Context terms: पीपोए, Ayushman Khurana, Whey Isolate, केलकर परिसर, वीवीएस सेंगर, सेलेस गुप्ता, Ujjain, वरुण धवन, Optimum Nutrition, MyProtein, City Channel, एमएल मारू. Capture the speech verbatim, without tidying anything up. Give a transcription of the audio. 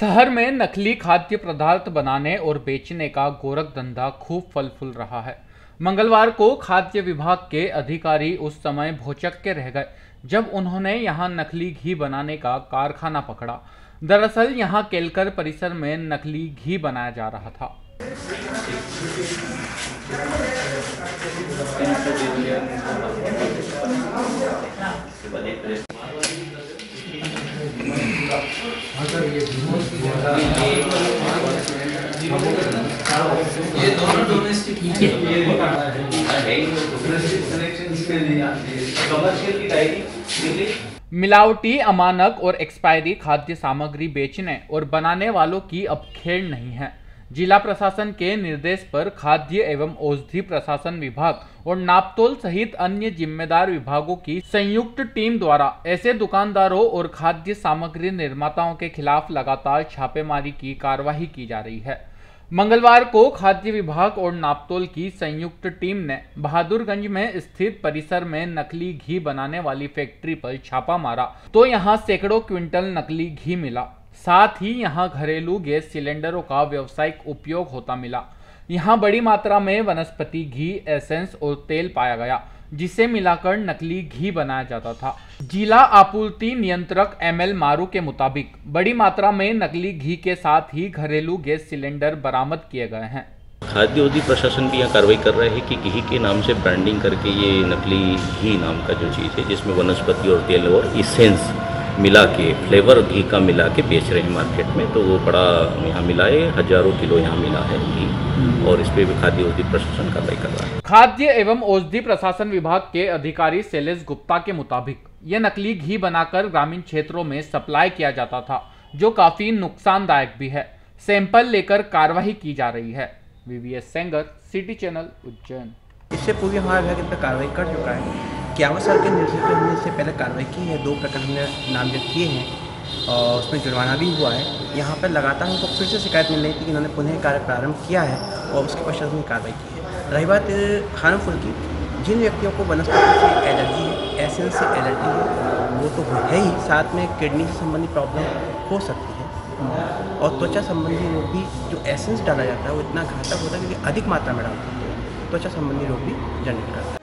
शहर में नकली खाद्य पदार्थ बनाने और बेचने का गोरख धंधा खूब फल फूल रहा है। मंगलवार को खाद्य विभाग के अधिकारी उस समय भौचक्के रह गए जब उन्होंने यहां नकली घी बनाने का कारखाना पकड़ा। दरअसल यहां केलकर परिसर में नकली घी बनाया जा रहा था। ये दोनों डोमेस्टिक है। मिलावटी, अमानक और एक्सपायरी खाद्य सामग्री बेचने और बनाने वालों की अब खेल नहीं है। जिला प्रशासन के निर्देश पर खाद्य एवं औषधि प्रशासन विभाग और नापतोल सहित अन्य जिम्मेदार विभागों की संयुक्त टीम द्वारा ऐसे दुकानदारों और खाद्य सामग्री निर्माताओं के खिलाफ लगातार छापेमारी की कार्रवाई की जा रही है। मंगलवार को खाद्य विभाग और नापतोल की संयुक्त टीम ने बहादुरगंज में स्थित परिसर में नकली घी बनाने वाली फैक्ट्री पर छापा मारा तो यहां सैकड़ों क्विंटल नकली घी मिला। साथ ही यहां घरेलू गैस सिलेंडरों का व्यावसायिक उपयोग होता मिला। यहां बड़ी मात्रा में वनस्पति घी, एसेंस और तेल पाया गया जिसे मिलाकर नकली घी बनाया जाता था। जिला आपूर्ति नियंत्रक एमएल मारू के मुताबिक बड़ी मात्रा में नकली घी के साथ ही घरेलू गैस सिलेंडर बरामद किए गए हैं। खाद्य उद्योग प्रशासन भी यहाँ कार्रवाई कर रहा है कि घी के नाम से ब्रांडिंग करके ये नकली घी नाम का जो चीज़ है जिसमें वनस्पति और तेल और एसेंस मिला के फ्लेवर घी का मिला के बेच रहे हैं मार्केट में, तो वो बड़ा यहाँ मिला है, हजारों किलो यहाँ मिला है घी और इस पे भी खाद्य औषधि प्रशासन कार्रवाई कर रहा है। खाद्य एवं औषधि प्रशासन विभाग के अधिकारी सेलेस गुप्ता के मुताबिक ये नकली घी बनाकर ग्रामीण क्षेत्रों में सप्लाई किया जाता था जो काफी नुकसानदायक भी है। सैंपल लेकर कार्रवाई की जा रही है। वीवीएस सेंगर, city channel, Ujjain. इससे पूर्व हमारा विभाग इन पर कार्रवाई कर चुका है। इक्यावन साल के निर्देश पर हमने इससे पहले कार्रवाई की है। दो प्रकरण हमने नामजद किए हैं और उसमें जुर्माना भी हुआ है। यहाँ पर लगातार हमको फिर से शिकायत मिल रही थी कि इन्होंने पुनः कार्य प्रारंभ किया है और उसके पश्चात हमने कार्रवाई की है। रही बात हार्मफुल की, जिन व्यक्तियों को वनस्पति से एलर्जी है, एसेंस से एलर्जी है, वो तो है ही, साथ में किडनी से संबंधी प्रॉब्लम हो सकती है और त्वचा संबंधी रोग भी, जो एसेंस डाला जाता है वो इतना घातक होता है क्योंकि अधिक मात्रा में डालता है, त्वचा संबंधी रोग भी जनरेट करता है।